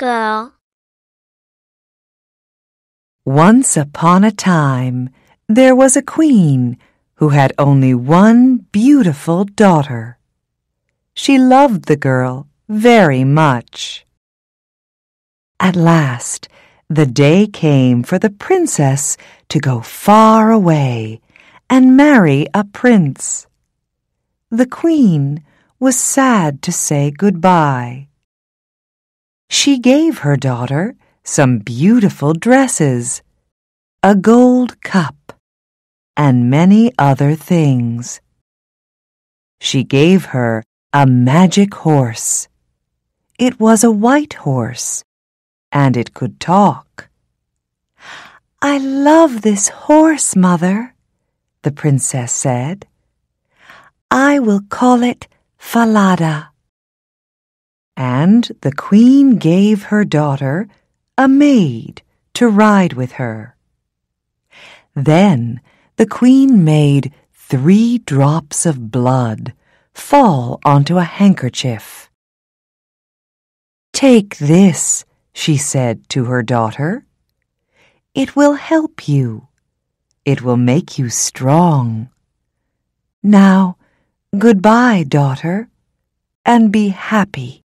girl. Once upon a time, there was a queen who had only one beautiful daughter. She loved the girl very much. At last, the day came for the princess to go far away and marry a prince. The queen was sad to say goodbye. She gave her daughter some beautiful dresses, a gold cup, and many other things. She gave her a magic horse. It was a white horse, and it could talk. "I love this horse, Mother," the princess said. "I will call it Falada." And the queen gave her daughter a maid to ride with her. Then the queen made 3 drops of blood fall onto a handkerchief. "Take this," she said to her daughter. "It will help you. It will make you strong. Now, goodbye, daughter, and be happy."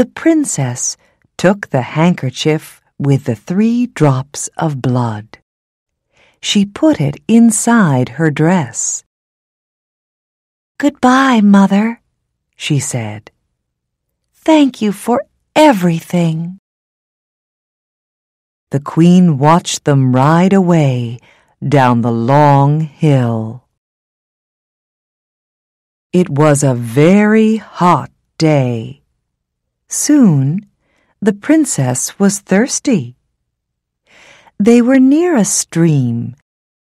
The princess took the handkerchief with the 3 drops of blood. She put it inside her dress. "Goodbye, Mother," she said. "Thank you for everything." The queen watched them ride away down the long hill. It was a very hot day. Soon, the princess was thirsty. They were near a stream,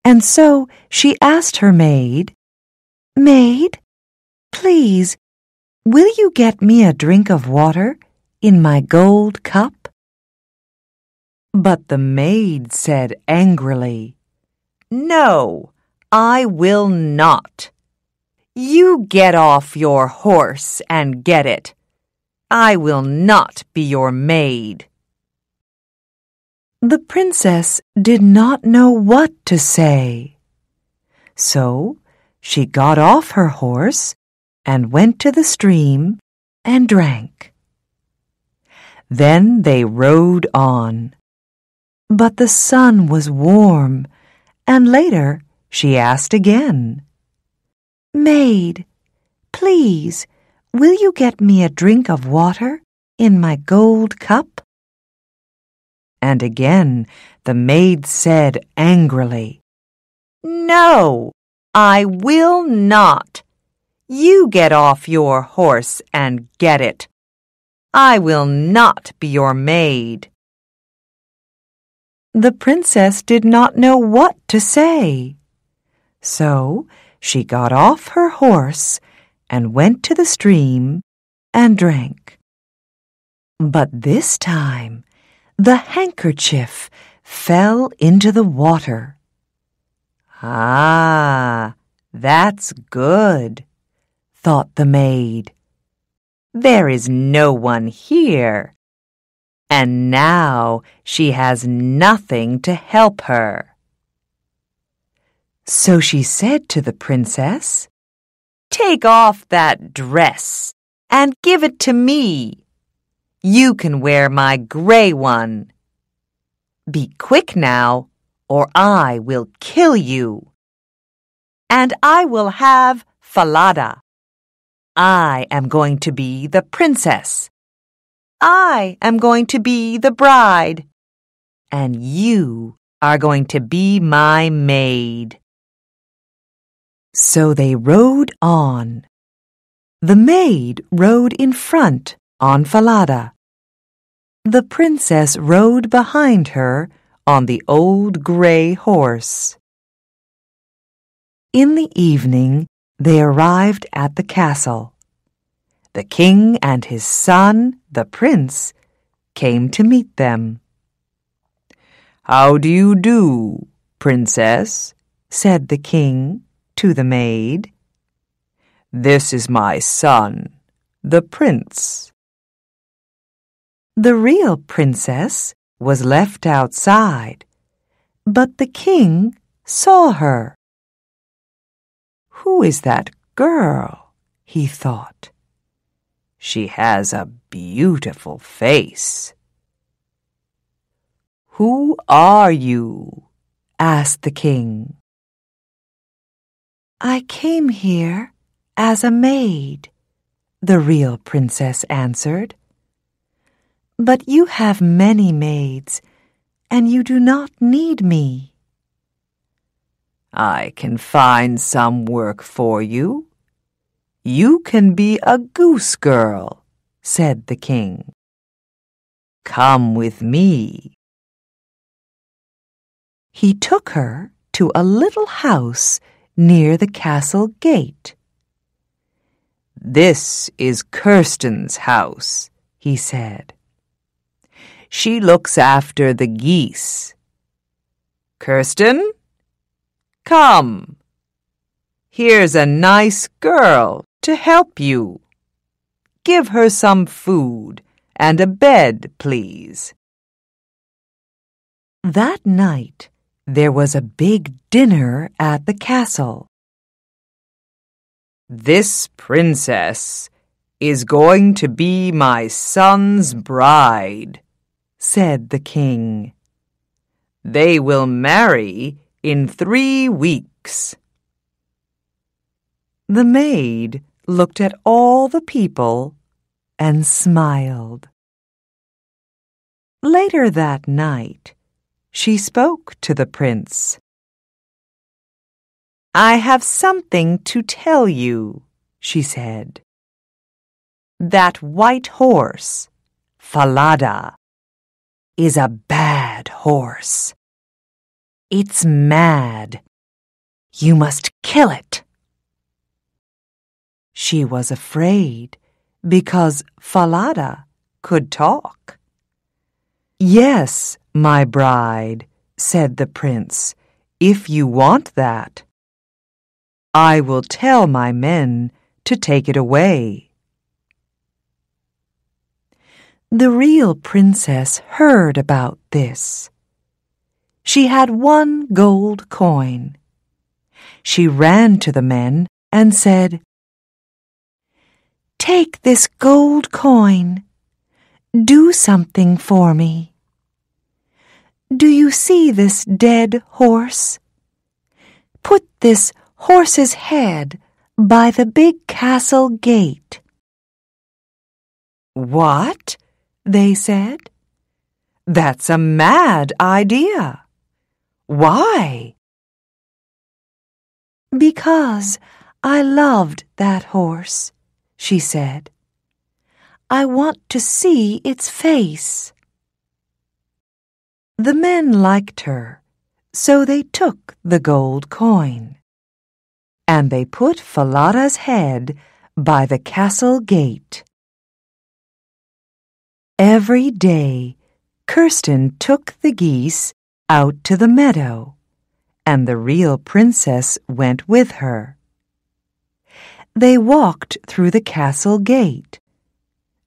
and so she asked her maid, "Maid, please, will you get me a drink of water in my gold cup?" But the maid said angrily, "No, I will not. You get off your horse and get it. I will not be your maid." The princess did not know what to say. So she got off her horse and went to the stream and drank. Then they rode on. But the sun was warm, and later she asked again, "Maid, please, will you get me a drink of water in my gold cup?" And again the maid said angrily, "No, I will not. You get off your horse and get it. I will not be your maid." The princess did not know what to say. So she got off her horse and went to the stream and drank. But this time, the handkerchief fell into the water. "Ah, that's good," thought the maid. "There is no one here, and now she has nothing to help her." So she said to the princess, "Take off that dress and give it to me. You can wear my gray one. Be quick now, or I will kill you. And I will have Falada. I am going to be the princess. I am going to be the bride. And you are going to be my maid." So they rode on. The maid rode in front on Falada. The princess rode behind her on the old gray horse. In the evening, they arrived at the castle. The king and his son, the prince, came to meet them. "How do you do, princess?" said the king to the maid. "This is my son, the prince. The real princess was left outside, but the king saw her. "Who is that girl?" he thought. "She has a beautiful face." "Who are you?" asked the king. "I came here as a maid," the real princess answered. "But you have many maids, and you do not need me." "I can find some work for you. You can be a goose girl," said the king. "Come with me." He took her to a little house near the castle gate. "This is Kirsten's house," he said. "She looks after the geese. Kirsten, come. Here's a nice girl to help you. Give her some food and a bed, please." That night, there was a big dinner at the castle. "This princess is going to be my son's bride," said the king. "They will marry in 3 weeks." The maid looked at all the people and smiled. Later that night, she spoke to the prince. "I have something to tell you," she said. "That white horse, Falada, is a bad horse. It's mad. You must kill it." She was afraid because Falada could talk. "Yes, my bride," said the prince, "if you want that. I will tell my men to take it away." The real princess heard about this. She had 1 gold coin. She ran to the men and said, "Take this gold coin. Do something for me. Do you see this dead horse? Put this horse's head by the big castle gate." "What?" they said. "That's a mad idea. Why?" "Because I loved that horse," she said. "I want to see its face." The men liked her, so they took the gold coin, and they put Falada's head by the castle gate. Every day, Kirsten took the geese out to the meadow, and the real princess went with her. They walked through the castle gate,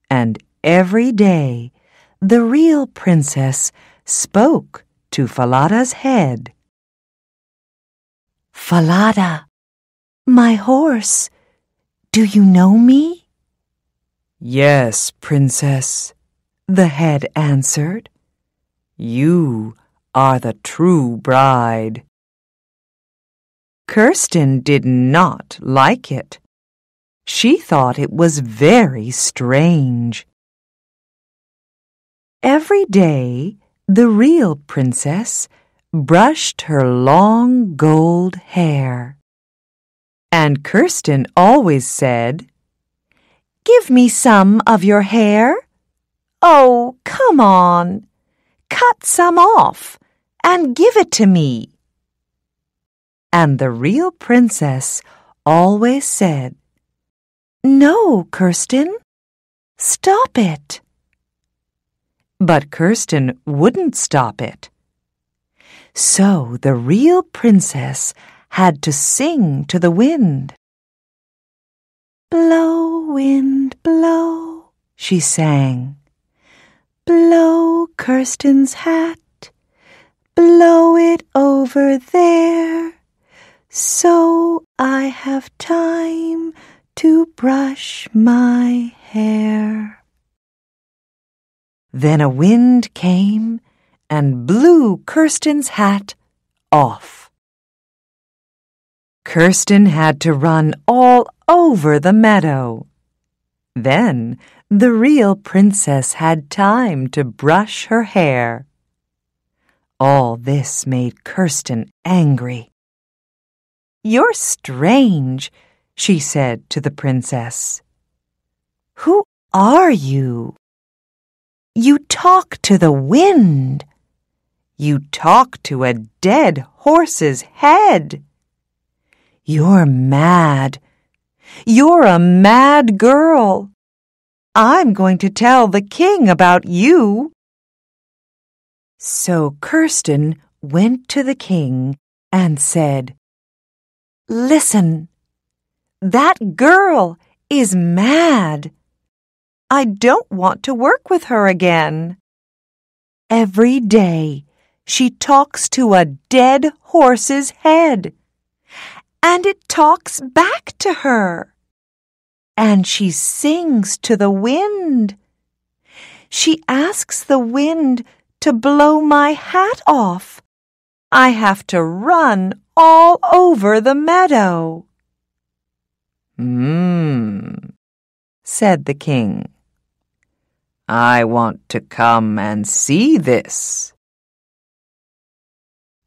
and every day the real princess spoke to Falada's head. "Falada, my horse, do you know me?" "Yes, princess," the head answered. "You are the true bride." Kirsten did not like it. She thought it was very strange. Every day, the real princess brushed her long gold hair, and Kirsten always said, "Give me some of your hair. Oh, come on. Cut some off and give it to me." And the real princess always said, "No, Kirsten, stop it." But Kirsten wouldn't stop it. So the real princess had to sing to the wind. "Blow, wind, blow," she sang. Blow Kirsten's hat, blow it over there, so I have time to brush my hair. Then a wind came and blew Kirsten's hat off. Kirsten had to run all over the meadow. Then the real princess had time to brush her hair. All this made Kirsten angry. "You're strange," she said to the princess. "Who are you? You talk to the wind. You talk to a dead horse's head. You're mad. You're a mad girl. I'm going to tell the king about you." So Kirsten went to the king and said, "Listen, that girl is mad. I don't want to work with her again. Every day she talks to a dead horse's head, and it talks back to her. And she sings to the wind. She asks the wind to blow my hat off. I have to run all over the meadow." Said the king. "I want to come and see this."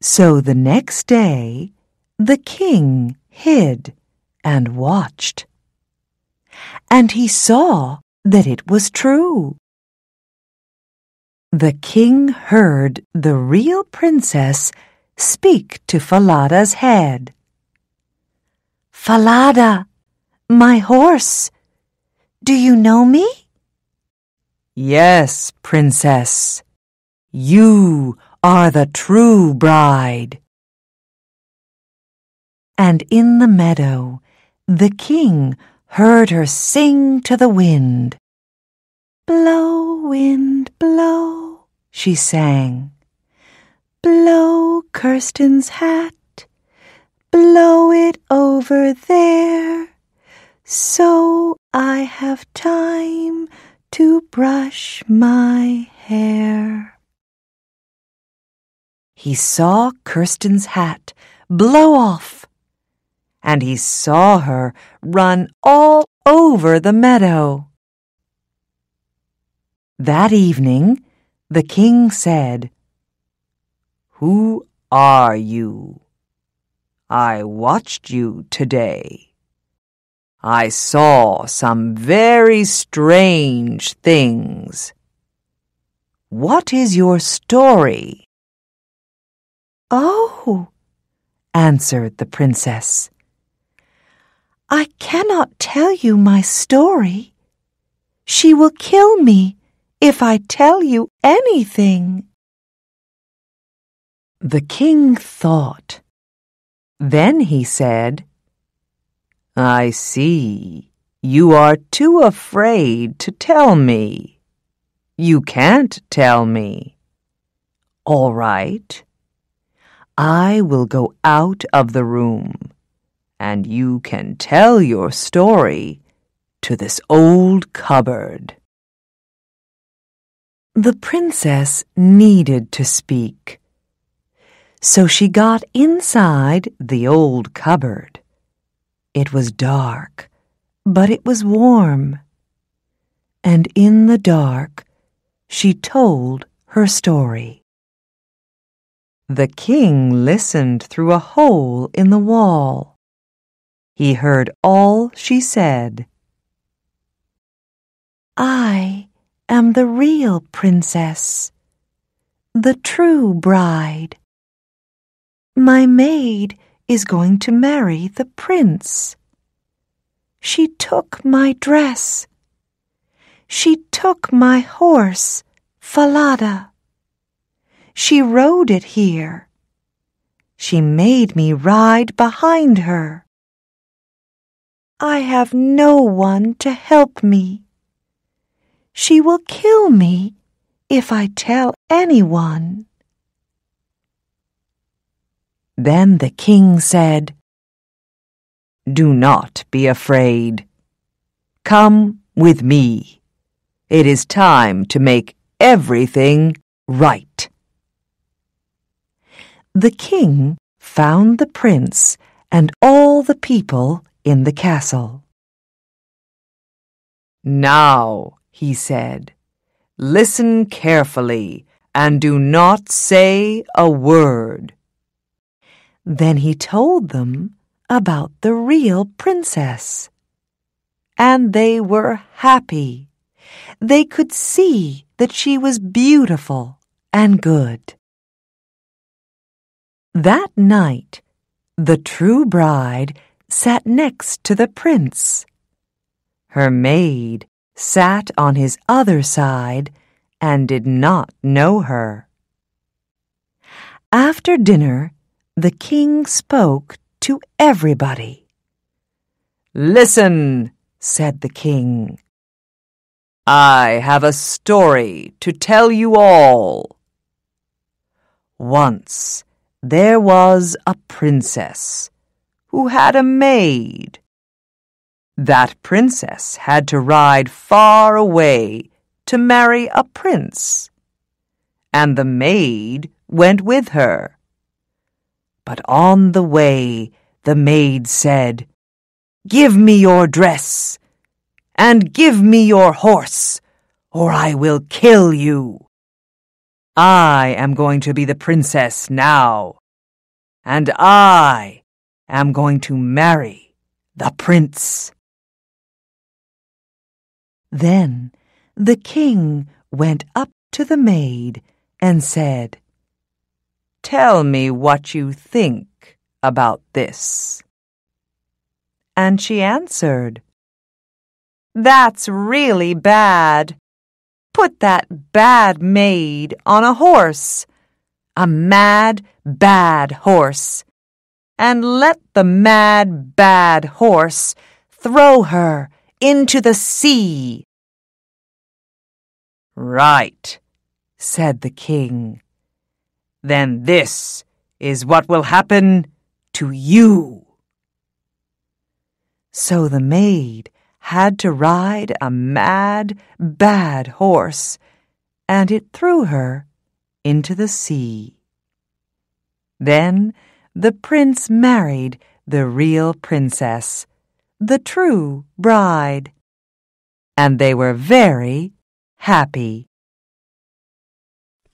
So the next day, the king hid and watched. And he saw that it was true. The king heard the real princess speak to Falada's head. "Falada, my horse, do you know me?" "Yes, princess, you are the true bride." And in the meadow, the king heard her sing to the wind. "Blow, wind, blow," she sang. "Blow Kirsten's hat, blow it over there, so I have time to brush my hair." He saw Kirsten's hat blow off, and he saw her run all over the meadow. That evening, the king said, "Who are you? I watched you today. I saw some very strange things. What is your story?" "Oh," answered the princess, "I cannot tell you my story. She will kill me if I tell you anything." The king thought. Then he said, "I see. You are too afraid to tell me. You can't tell me. All right. I will go out of the room, and you can tell your story to this old cupboard." The princess needed to speak. So she got inside the old cupboard. It was dark, but it was warm. And in the dark, she told her story. The king listened through a hole in the wall. He heard all she said. "I am the real princess, the true bride. My maid is going to marry the prince. She took my dress. She took my horse, Falada. She rode it here. She made me ride behind her. I have no one to help me. She will kill me if I tell anyone." Then the king said, "Do not be afraid. Come with me. It is time to make everything right." The king found the prince and all the people in the castle. "Now," he said, "listen carefully and do not say a word." Then he told them about the real princess. And they were happy. They could see that she was beautiful and good. That night, the true bride sat next to the prince. Her maid sat on his other side and did not know her. After dinner, the king spoke to everybody. "Listen," said the king. "I have a story to tell you all. Once there was a princess who had a maid. That princess had to ride far away to marry a prince, and the maid went with her. But on the way, the maid said, 'Give me your dress, and give me your horse, or I will kill you. I am going to be the princess now, and I am going to marry the prince.'" Then the king went up to the maid and said, "Tell me what you think about this." And she answered, "That's really bad. Put that bad maid on a horse, a mad, bad horse, and let the mad, bad horse throw her into the sea." "Right," said the king. "Then this is what will happen to you." So the maid had to ride a mad, bad horse, and it threw her into the sea. Then the prince married the real princess, the true bride, and they were very happy.